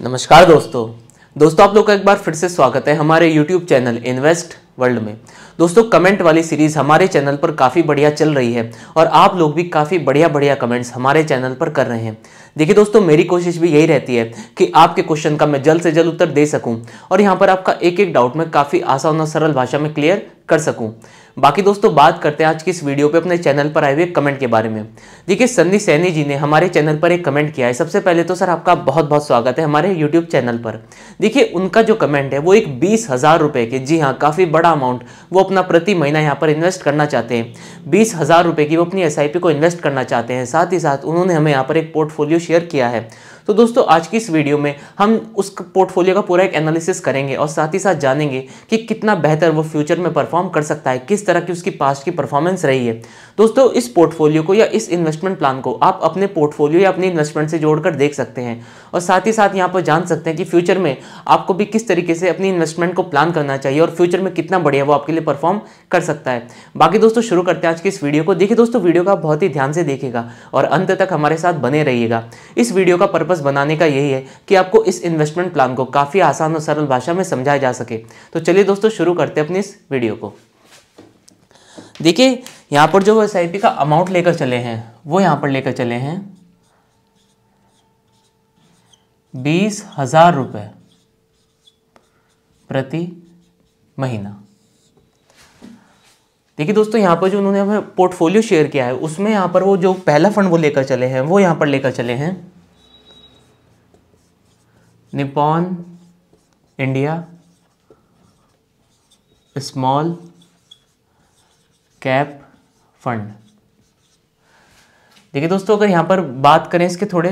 नमस्कार दोस्तों आप लोग का एक बार फिर से स्वागत है हमारे YouTube चैनल इन्वेस्ट वर्ल्ड में। दोस्तों कमेंट वाली सीरीज़ हमारे चैनल पर काफ़ी बढ़िया चल रही है और आप लोग भी काफ़ी बढ़िया कमेंट्स हमारे चैनल पर कर रहे हैं। देखिए दोस्तों मेरी कोशिश भी यही रहती है कि आपके क्वेश्चन का मैं जल्द से जल्द उत्तर दे सकूं और यहाँ पर आपका एक एक डाउट मैं काफ़ी आसान और सरल भाषा में क्लियर कर सकूं। बाकी दोस्तों बात करते हैं आज की इस वीडियो पे अपने चैनल पर आए हुए कमेंट के बारे में। देखिए संदीप सैनी जी ने हमारे चैनल पर एक कमेंट किया है। सबसे पहले तो सर आपका बहुत स्वागत है हमारे यूट्यूब चैनल पर। देखिए उनका जो कमेंट है वो एक 20,000 रुपये के, जी हाँ काफ़ी बड़ा अमाउंट वो अपना प्रति महीना यहाँ पर इन्वेस्ट करना चाहते हैं। 20,000 रुपये की वो अपनी SIP को इन्वेस्ट करना चाहते हैं। साथ ही साथ उन्होंने हमें यहाँ पर एक पोर्टफोलियो शेयर किया है। तो दोस्तों आज की इस वीडियो में हम उस पोर्टफोलियो का पूरा एक एनालिसिस करेंगे और साथ ही साथ जानेंगे कि कितना बेहतर वो फ्यूचर में परफॉर्म कर सकता है, किस तरह की उसकी पास्ट की परफॉर्मेंस रही है। दोस्तों इस पोर्टफोलियो को या इस इन्वेस्टमेंट प्लान को आप अपने पोर्टफोलियो या अपने इन्वेस्टमेंट से जोड़कर देख सकते हैं और साथ ही साथ यहाँ पर जान सकते हैं कि फ्यूचर में आपको भी किस तरीके से अपनी इन्वेस्टमेंट को प्लान करना चाहिए और फ्यूचर में कितना बढ़िया वो आपके लिए परफॉर्म कर सकता है। बाकी दोस्तों शुरू करते हैं आज की इस वीडियो को। देखिए दोस्तों वीडियो का बहुत ही ध्यान से देखिएगा और अंत तक हमारे साथ बने रहिएगा। इस वीडियो का पर्पस बनाने का यही है कि आपको इस इन्वेस्टमेंट प्लान को काफी आसान और सरल भाषा में समझाया जा सके। तो चलिए दोस्तों शुरू करते हैं अपनी इस वीडियो को। देखिए यहां पर जो SIP का अमाउंट लेकर चले हैं वो यहां पर लेकर चले हैं 20,000 रुपए प्रति महीना। देखिए दोस्तों यहां पर जो उन्होंने हमें पोर्टफोलियो शेयर किया है उसमें यहां पर वो जो पहला फंड वो लेकर चले हैं वो यहां पर लेकर चले हैं Nippon India small cap fund. देखिए दोस्तों अगर यहाँ पर बात करें इसके थोड़े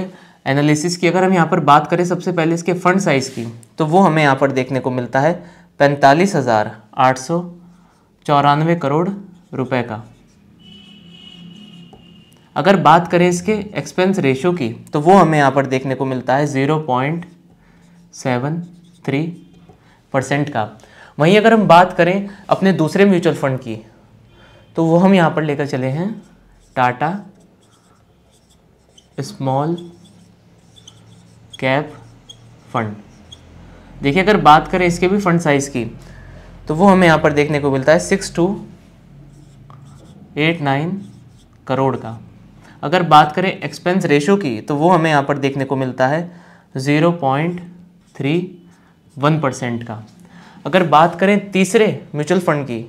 एनालिसिस की, अगर हम यहाँ पर बात करें सबसे पहले इसके फंड साइज़ की, तो वो हमें यहाँ पर देखने को मिलता है 45,894 करोड़ रुपए का। अगर बात करें इसके एक्सपेंस रेशो की तो वो हमें यहाँ पर देखने को मिलता है 0.73% का। वहीं अगर हम बात करें अपने दूसरे म्यूचुअल फंड की तो वो हम यहाँ पर लेकर चले हैं टाटा स्मॉल कैप फंड। देखिए अगर बात करें इसके भी फंड साइज़ की तो वो हमें यहाँ पर देखने को मिलता है 6,289 करोड़ का। अगर बात करें एक्सपेंस रेशो की तो वो हमें यहाँ पर देखने को मिलता है 0.31% का। अगर बात करें तीसरे म्यूचुअल फंड की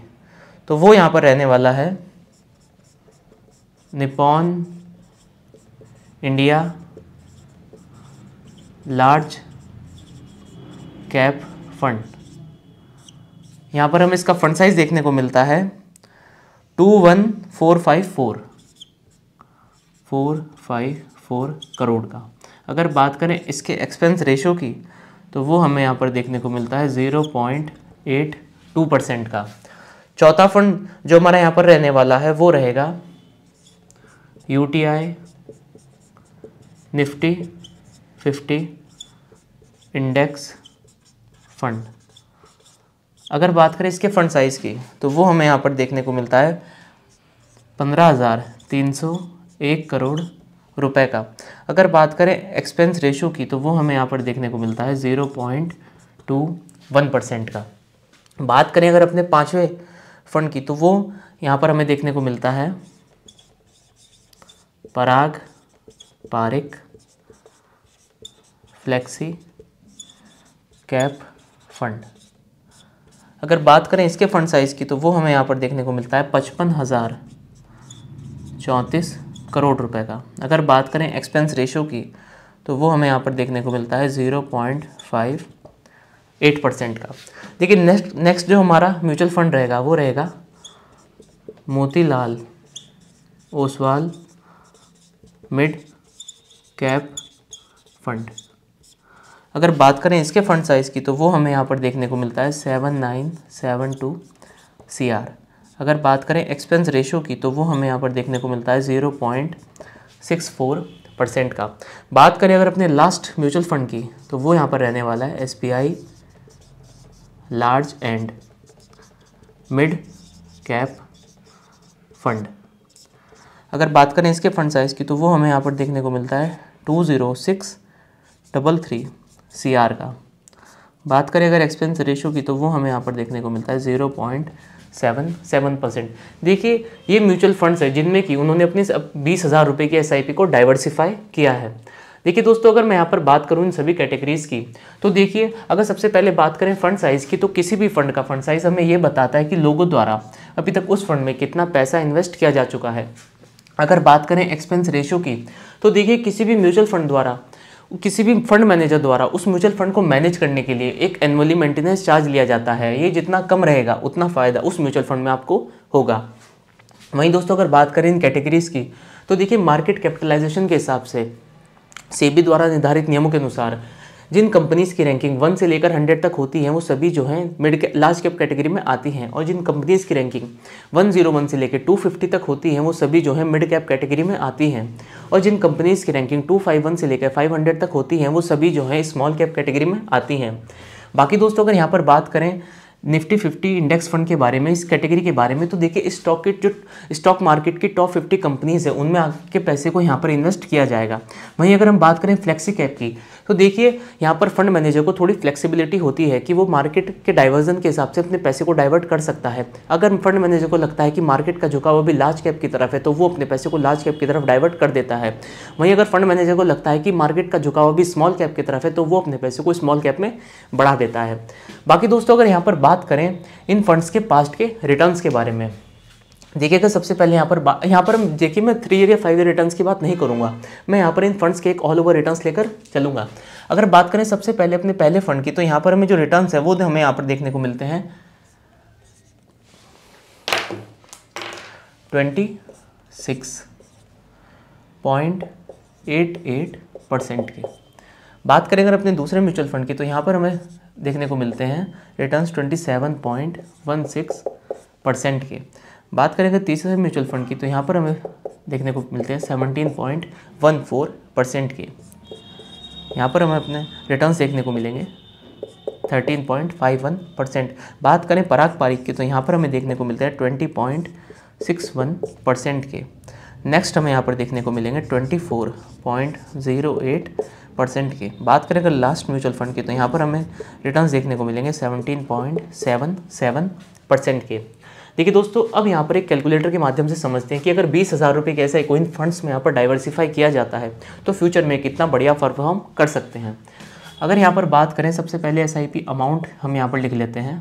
तो वो यहाँ पर रहने वाला है Nippon India large cap fund. यहाँ पर हमें इसका फंड साइज देखने को मिलता है 454 करोड़ का। अगर बात करें इसके एक्सपेंस रेशो की तो वो हमें यहाँ पर देखने को मिलता है 0.82% का। चौथा फंड जो हमारा यहाँ पर रहने वाला है वो रहेगा UTI निफ्टी 50 इंडेक्स फंड। अगर बात करें इसके फंड साइज़ की तो वो हमें यहाँ पर देखने को मिलता है 15,301 करोड़ रुपए का। अगर बात करें एक्सपेंस रेशो की तो वो हमें यहाँ पर देखने को मिलता है 0.21% का। बात करें अगर अपने पांचवें फंड की तो वो यहाँ पर हमें देखने को मिलता है Parag Parikh flexi cap fund. अगर बात करें इसके फंड साइज़ की तो वो हमें यहाँ पर देखने को मिलता है 55,034 करोड़ रुपए का। अगर बात करें एक्सपेंस रेशो की तो वो हमें यहाँ पर देखने को मिलता है 0.58% का। देखिए नेक्स्ट जो हमारा म्यूचुअल फंड रहेगा वो रहेगा Motilal Oswal mid cap fund. अगर बात करें इसके फंड साइज़ की तो वो हमें यहाँ पर देखने को मिलता है 7,972 CR। अगर बात करें एक्सपेंस रेशो की तो वो हमें यहाँ पर देखने को मिलता है 0.64% का। बात करें अगर अपने लास्ट म्यूचुअल फंड की तो वो यहाँ पर रहने वाला है SPI large and mid cap fund. अगर बात करें इसके फंड साइज़ की तो वो हमें यहाँ पर देखने को मिलता है 2,06,333 CR का। बात करें अगर एक्सपेंस रेशियो की तो वो हमें यहाँ पर देखने को मिलता है 0.77%। देखिए ये म्यूचुअल फंड्स है जिनमें कि उन्होंने अपने 20,000 रुपये की SIP को डाइवर्सिफाई किया है। देखिए दोस्तों अगर मैं यहाँ पर बात करूँ इन सभी कैटेगरीज की तो देखिए अगर सबसे पहले बात करें फंड साइज़ की तो किसी भी फंड का फंड साइज़ हमें ये बताता है कि लोगों द्वारा अभी तक उस फंड में कितना पैसा इन्वेस्ट किया जा चुका है। अगर बात करें एक्सपेंस रेशियो की तो देखिए किसी भी म्यूचुअल फंड द्वारा किसी भी फंड मैनेजर द्वारा उस म्यूचुअल फंड को मैनेज करने के लिए एक एनुअली मेंटेनेंस चार्ज लिया जाता है। ये जितना कम रहेगा उतना फ़ायदा उस म्यूचुअल फंड में आपको होगा। वहीं दोस्तों अगर बात करें इन कैटेगरीज़ की तो देखिए मार्केट कैपिटलाइजेशन के हिसाब से सेबी द्वारा निर्धारित नियमों के अनुसार जिन कंपनीज़ की रैंकिंग 1 से लेकर 100 तक होती है वो सभी जो हैं लार्ज कैप कैटेगरी में आती हैं, और जिन कंपनीज़ की रैंकिंग 101 से लेकर 250 तक होती हैं वो सभी जो हैं मिड कैप कैटेगरी में आती हैं, और जिन कंपनीज़ की रैंकिंग 251 से लेकर 500 तक होती हैं वो सभी जो हैं स्मॉल कैप कैटेगरी में आती हैं। बाकी दोस्तों अगर यहाँ पर बात करें निफ्टी 50 इंडेक्स फंड के बारे में, इस कैटेगरी के बारे में, तो देखिए स्टॉक के जो स्टॉक मार्केट की टॉप 50 कंपनीज़ है उनमें आपके पैसे को यहाँ पर इन्वेस्ट किया जाएगा। वहीं अगर हम बात करें फ्लेक्सी कैप की तो देखिए यहाँ पर फंड मैनेजर को थोड़ी फ्लेक्सिबिलिटी होती है कि वो मार्केट के डाइवर्जन के हिसाब से अपने पैसे को डाइवर्ट कर सकता है। अगर फंड मैनेजर को लगता है कि मार्केट का झुकाव अभी लार्ज कैप की तरफ है तो वो अपने पैसे को लार्ज कैप की तरफ डाइवर्ट कर देता है। वहीं अगर फंड मैनेजर को लगता है कि मार्केट का झुकाव अभी स्मॉल कैप की तरफ है तो वो अपने पैसे को स्मॉल कैप में बढ़ा देता है। बाकी दोस्तों अगर यहाँ पर बात करें इन फंड्स के पास्ट के रिटर्न्स के बारे में, देखिए अगर सबसे पहले यहाँ पर देखिए मैं 3 या 5 ईयर रिटर्न्स की बात नहीं करूँगा, मैं यहाँ पर इन फंड्स के एक ऑल ओवर रिटर्न्स लेकर चलूँगा। अगर बात करें सबसे पहले अपने पहले फंड की तो यहाँ पर हमें जो रिटर्न्स है वो हमें यहाँ पर देखने को मिलते हैं 26.88% की। बात करें अगर अपने दूसरे म्यूचुअल फंड की तो यहाँ पर हमें देखने को मिलते हैं रिटर्न्स 27.16% के। बात करेंगे तीसरे म्यूचुअल फंड की तो यहाँ पर हमें देखने को मिलते हैं 17.14% के। यहाँ पर हमें अपने रिटर्न्स देखने को मिलेंगे 13.51%। बात करें पराग पारिक की तो यहाँ पर हमें देखने को मिलते हैं 20.61% के। नेक्स्ट हमें यहाँ पर देखने को मिलेंगे 24.08% के। बात करें अगर लास्ट म्यूचुअल फंड की तो यहाँ पर हमें रिटर्न्स देखने को मिलेंगे 17.77% के। देखिए दोस्तों अब यहाँ पर एक कैलकुलेटर के माध्यम से समझते हैं कि अगर 20,000 रुपये के ऐसा कोई फंड्स में यहाँ पर डाइवर्सिफाई किया जाता है तो फ्यूचर में कितना बढ़िया परफॉर्म कर सकते हैं। अगर यहाँ पर बात करें सबसे पहले SIP अमाउंट हम यहाँ पर लिख लेते हैं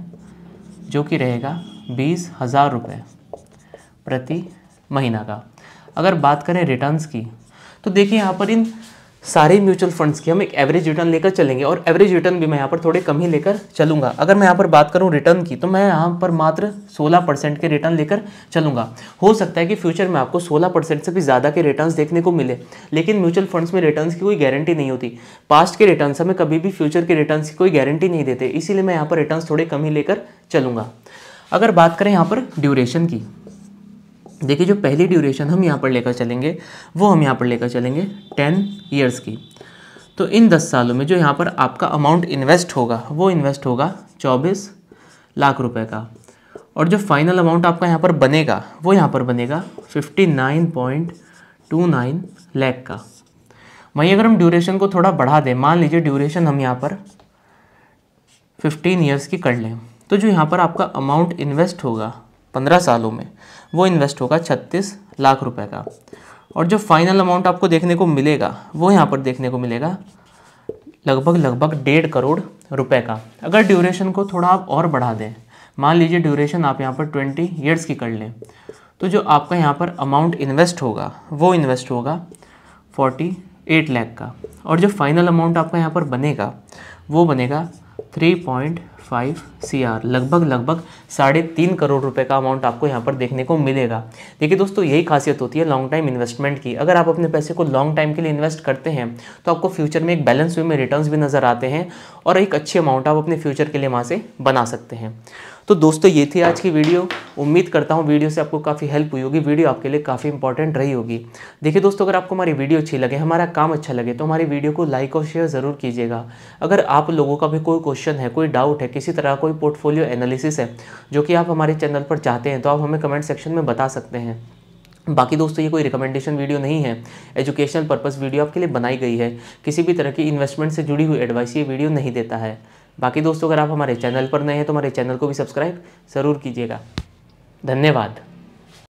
जो कि रहेगा 20,000 रुपये प्रति महीना का। अगर बात करें रिटर्न्स की तो देखिए यहाँ पर इन सारे म्यूचुअल फंड्स की हम एक एवरेज रिटर्न लेकर चलेंगे, और एवरेज रिटर्न भी मैं यहाँ पर थोड़े कम ही लेकर चलूँगा। अगर मैं यहाँ पर बात करूँ रिटर्न की तो मैं यहाँ पर मात्र 16% के रिटर्न लेकर चलूँगा। हो सकता है कि फ्यूचर में आपको 16% से भी ज़्यादा के रिटर्न्स देखने को मिले, लेकिन म्यूचुअल फंड्स में रिटर्न्स की कोई गारंटी नहीं होती। पास्ट के रिटर्न्स हमें कभी भी फ्यूचर के रिटर्न्स की कोई गारंटी नहीं देते, इसीलिए मैं यहाँ पर रिटर्न्स थोड़े कम ही लेकर चलूँगा। अगर बात करें यहाँ पर ड्यूरेशन की, देखिए जो पहली ड्यूरेशन हम यहाँ पर लेकर चलेंगे वो हम यहाँ पर लेकर चलेंगे 10 ईयर्स की। तो इन 10 सालों में जो यहाँ पर आपका अमाउंट इन्वेस्ट होगा वो इन्वेस्ट होगा 24 लाख रुपए का, और जो फाइनल अमाउंट आपका यहाँ पर बनेगा वो यहाँ पर बनेगा 59.29 लाख का। वहीं अगर हम ड्यूरेशन को थोड़ा बढ़ा दें, मान लीजिए ड्यूरेशन हम यहाँ पर 15 ईयर्स की कर लें, तो जो यहाँ पर आपका अमाउंट इन्वेस्ट होगा 15 सालों में वो इन्वेस्ट होगा 36 लाख रुपए का, और जो फाइनल अमाउंट आपको देखने को मिलेगा वो यहाँ पर देखने को मिलेगा लगभग 1.5 करोड़ रुपए का। अगर ड्यूरेशन को थोड़ा आप और बढ़ा दें, मान लीजिए ड्यूरेशन आप यहाँ पर 20 ईयर्स की कर लें, तो जो आपका यहाँ पर अमाउंट इन्वेस्ट होगा वो इन्वेस्ट होगा 48 लाख का, और जो फाइनल अमाउंट आपका यहाँ पर बनेगा वो बनेगा 3.5 CR, लगभग 3.5 करोड़ रुपए का अमाउंट आपको यहाँ पर देखने को मिलेगा। देखिए दोस्तों यही खासियत होती है लॉन्ग टाइम इन्वेस्टमेंट की। अगर आप अपने पैसे को लॉन्ग टाइम के लिए इन्वेस्ट करते हैं तो आपको फ्यूचर में एक बैलेंस वे में रिटर्न्स भी नज़र आते हैं, और एक अच्छी अमाउंट आप अपने फ्यूचर के लिए वहाँ से बना सकते हैं। तो दोस्तों ये थी आज की वीडियो। उम्मीद करता हूँ वीडियो से आपको काफ़ी हेल्प हुई होगी, वीडियो आपके लिए काफ़ी इंपॉर्टेंट रही होगी। देखिए दोस्तों अगर आपको हमारी वीडियो अच्छी लगे, हमारा काम अच्छा लगे, तो हमारी वीडियो को लाइक और शेयर ज़रूर कीजिएगा। अगर आप लोगों का भी कोई क्वेश्चन है, कोई डाउट है, किसी तरह कोई पोर्टफोलियो एनालिसिस है जो कि आप हमारे चैनल पर चाहते हैं, तो आप हमें कमेंट सेक्शन में बता सकते हैं। बाकी दोस्तों ये कोई रिकमेंडेशन वीडियो नहीं है, एजुकेशनल पर्पस वीडियो आपके लिए बनाई गई है, किसी भी तरह की इन्वेस्टमेंट से जुड़ी हुई एडवाइस ये वीडियो नहीं देता है। बाकी दोस्तों अगर आप हमारे चैनल पर नए हैं तो हमारे चैनल को भी सब्सक्राइब ज़रूर कीजिएगा। धन्यवाद।